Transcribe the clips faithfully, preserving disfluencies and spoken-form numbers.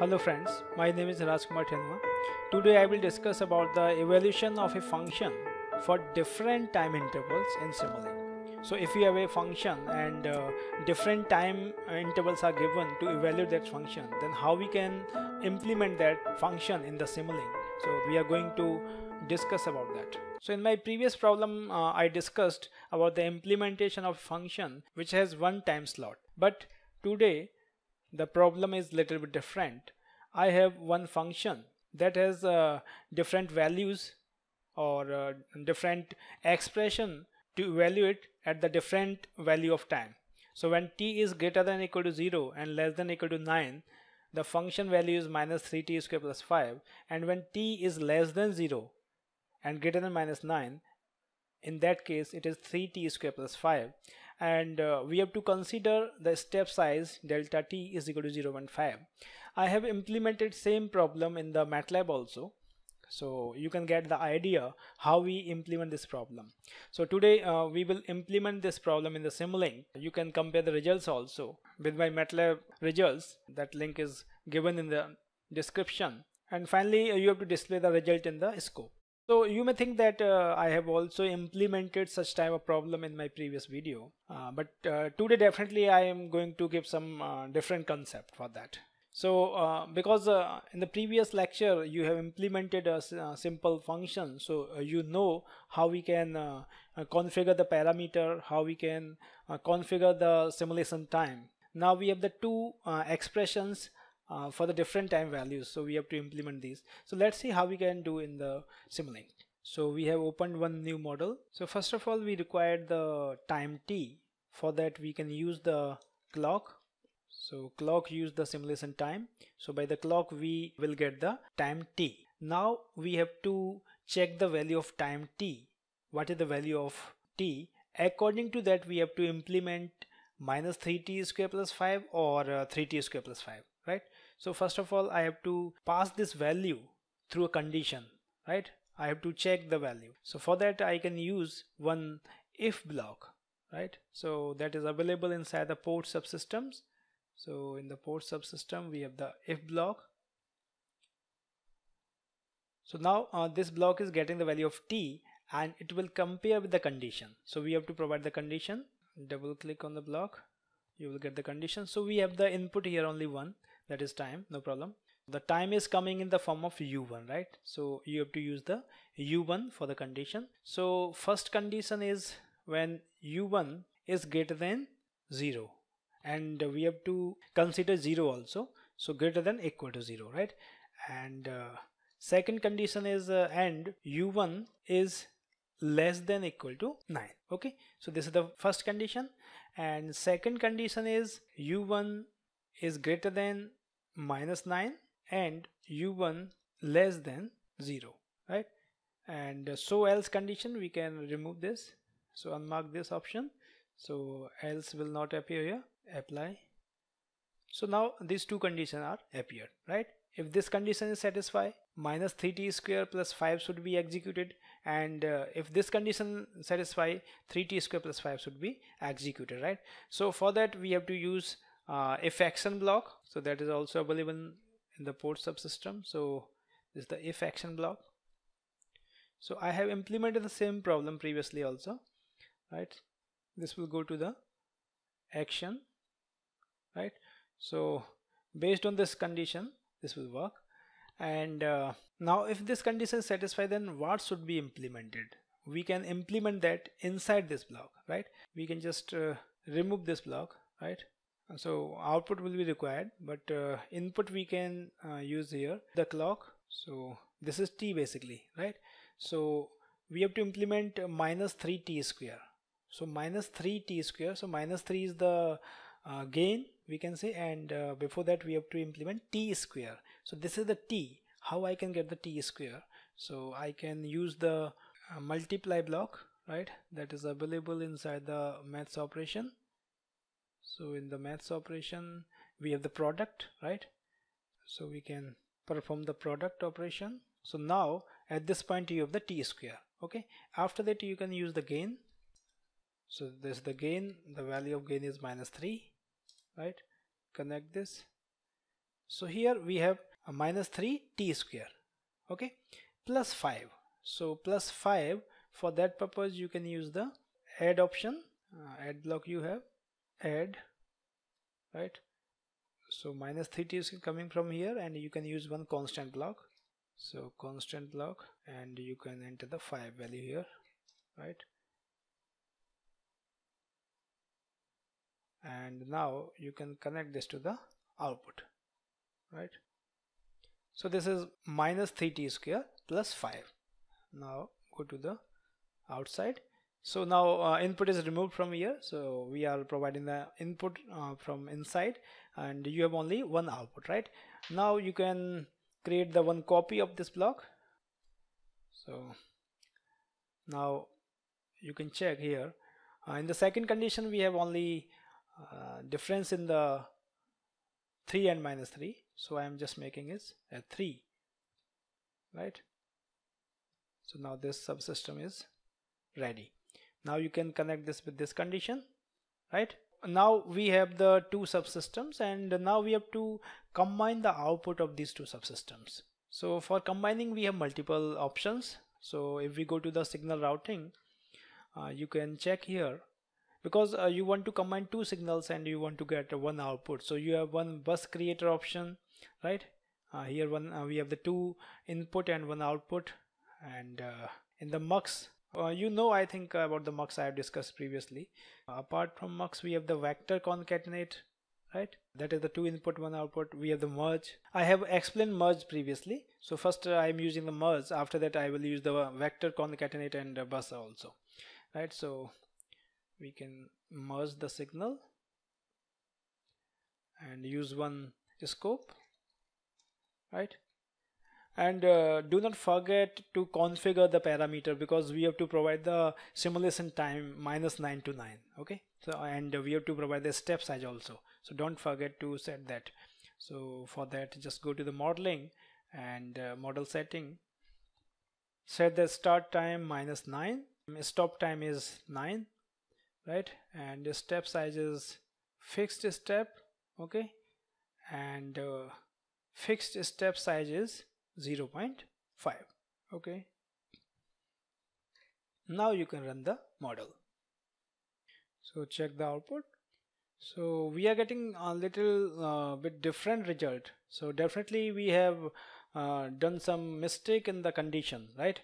Hello friends, my name is Raj Kumar Thenua. Today I will discuss about the evaluation of a function for different time intervals in Simulink. So if you have a function and uh, different time intervals are given to evaluate that function, then how we can implement that function in the Simulink. So we are going to discuss about that. So in my previous problem uh, I discussed about the implementation of function which has one time slot, but today the problem is little bit different. I have one function that has uh, different values or uh, different expression to evaluate at the different value of time. So when t is greater than or equal to zero and less than or equal to nine, the function value is minus three t square plus five, and when t is less than zero and greater than minus nine, in that case it is three t square plus five, and uh, we have to consider the step size delta t is equal to zero point one five. I have implemented same problem in the MATLAB also, so you can get the idea how we implement this problem. So today uh, we will implement this problem in the Simulink. You can compare the results also with my MATLAB results. That link is given in the description. And finally you have to display the result in the scope. So you may think that uh, I have also implemented such type of problem in my previous video, uh, but uh, today definitely I am going to give some uh, different concept for that. So uh, because uh, in the previous lecture you have implemented a uh, simple function, so uh, you know how we can uh, uh, configure the parameter, how we can uh, configure the simulation time. Now we have the two uh, expressions Uh, for the different time values, so we have to implement these. So let's see how we can do in the Simulink. So we have opened one new model. So first of all we require the time t. For that we can use the clock. So clock use the simulation time. So by the clock we will get the time t. Now we have to check the value of time t. What is the value of t? According to that we have to implement minus three t square plus five or uh, three t square plus five, right? So first of all I have to pass this value through a condition, right? I have to check the value. So for that I can use one if block, right? So that is available inside the port subsystems. So in the port subsystem we have the if block. So now uh, this block is getting the value of t and it will compare with the condition. So we have to provide the condition. Double click on the block, you will get the condition. So we have the input here only one, that is time, no problem. The time is coming in the form of u one, right? So you have to use the u one for the condition. So first condition is when u one is greater than zero, and we have to consider zero also, so greater than equal to zero, right? And uh, second condition is uh, and u one is less than equal to nine. Okay, so this is the first condition, and second condition is u one is greater than minus nine and u one less than zero, right? And so else condition, we can remove this, so unmark this option, so else will not appear here. Apply. So now these two conditions are appeared, right? If this condition is satisfied, minus three t square plus five should be executed, and uh, if this condition satisfy, three t square plus five should be executed, right? So for that we have to use uh, if action block. So that is also available in the port subsystem. So this is the if action block. So I have implemented the same problem previously also, right? This will go to the action, right? So based on this condition this will work. And uh, now if this condition is satisfied, then what should be implemented? We can implement that inside this block, right? We can just uh, remove this block, right? So output will be required, but uh, input we can uh, use here the clock. So this is t basically, right? So we have to implement minus three t square. So minus three t square, so minus three is the uh, gain, we can say, and uh, before that we have to implement t square. So this is the t. How I can get the t square? So I can use the uh, multiply block, right? That is available inside the maths operation. So in the maths operation we have the product, right? So we can perform the product operation. So now at this point you have the t square. Okay, after that you can use the gain. So this is the gain, the value of gain is minus three, right? Connect this. So here we have a minus three t square, okay, plus five. So plus five, for that purpose you can use the add option, uh, add block you have, add, right? So minus three t is coming from here, and you can use one constant block. So constant block, and you can enter the five value here, right? And now you can connect this to the output, right? So this is minus three t square plus five. Now go to the outside. So now uh, input is removed from here, so we are providing the input uh, from inside, and you have only one output, right? Now you can create the one copy of this block. So now you can check here, uh, in the second condition we have only uh, difference in the three and minus three, so I am just making it a three, right? So now this subsystem is ready. Now you can connect this with this condition, right? Now we have the two subsystems, and now we have to combine the output of these two subsystems. So for combining we have multiple options. So if we go to the signal routing, uh, you can check here, because uh, you want to combine two signals and you want to get uh, one output. So you have one bus creator option, right? Uh, here one uh, we have the two input and one output. And uh, in the MUX, Uh, you know, I think about the MUX I have discussed previously. Uh, apart from MUX, we have the vector concatenate, right? That is the two input, one output. We have the merge. I have explained merge previously. So first uh, I am using the merge. After that, I will use the vector concatenate and uh, bus also, right? So we can merge the signal and use one scope, right? And uh, do not forget to configure the parameter, because we have to provide the simulation time minus nine to nine, okay? So and we have to provide the step size also, so don't forget to set that. So for that, just go to the modeling and uh, model setting, set the start time minus nine, stop time is nine, right? And the step size is fixed step, okay? And uh, fixed step size is zero point five, okay? Now you can run the model. So check the output. So we are getting a little uh, bit different result. So definitely we have uh, done some mistake in the condition, right?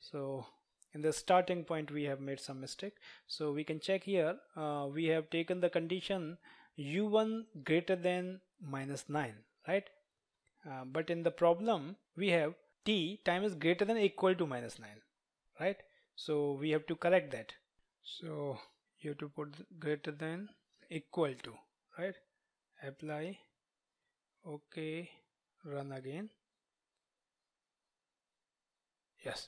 So in the starting point we have made some mistake. So we can check here, uh, we have taken the condition u one greater than minus nine, right? Uh, but in the problem we have t time is greater than or equal to minus nine, right? So we have to correct that. So you have to put greater than equal to, right? Apply, okay, run again. Yes,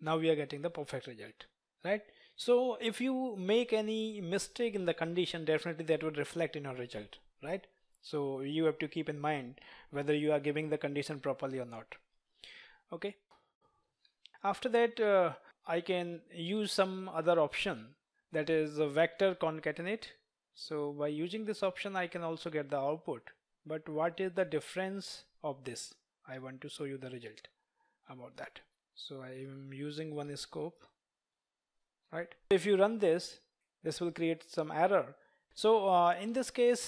now we are getting the perfect result, right? So if you make any mistake in the condition, definitely that would reflect in your result, right? So you have to keep in mind whether you are giving the condition properly or not, okay? After that, uh, I can use some other option, that is a vector concatenate. So by using this option I can also get the output, but what is the difference of this? I want to show you the result about that. So I am using one scope, right? If you run this, this will create some error. So uh, in this case,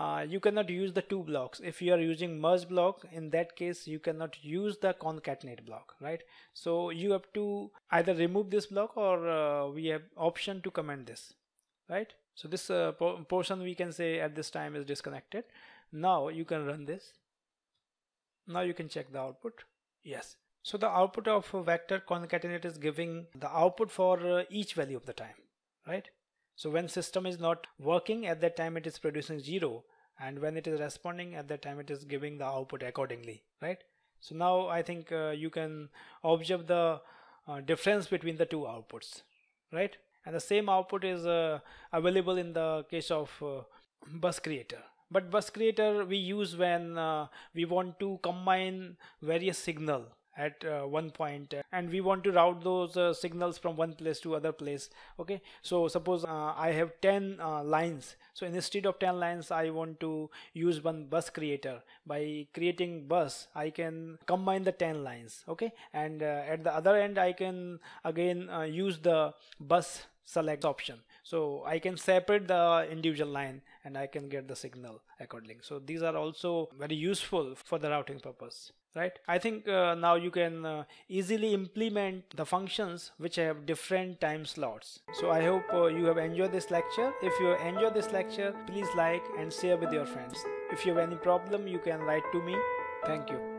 Uh, you cannot use the two blocks. If you are using merge block, in that case you cannot use the concatenate block, right? So you have to either remove this block, or uh, we have option to comment this, right? So this uh, po portion we can say at this time is disconnected. Now you can run this. Now you can check the output. Yes, so the output of vector concatenate is giving the output for uh, each value of the time, right? So when system is not working, at that time it is producing zero, and when it is responding, at that time it is giving the output accordingly, right? So now I think uh, you can observe the uh, difference between the two outputs, right? And the same output is uh, available in the case of uh, bus creator. But bus creator we use when uh, we want to combine various signal, at uh, one point, and we want to route those uh, signals from one place to other place. Okay, so suppose uh, I have ten uh, lines, so instead of ten lines I want to use one bus creator. By creating bus I can combine the ten lines, okay, and uh, at the other end I can again uh, use the bus select option, so I can separate the individual line and I can get the signal accordingly. So these are also very useful for the routing purpose, right? I think uh, now you can uh, easily implement the functions which have different time slots. So I hope uh, you have enjoyed this lecture. If you enjoyed this lecture, please like and share with your friends. If you have any problem, you can write to me. Thank you.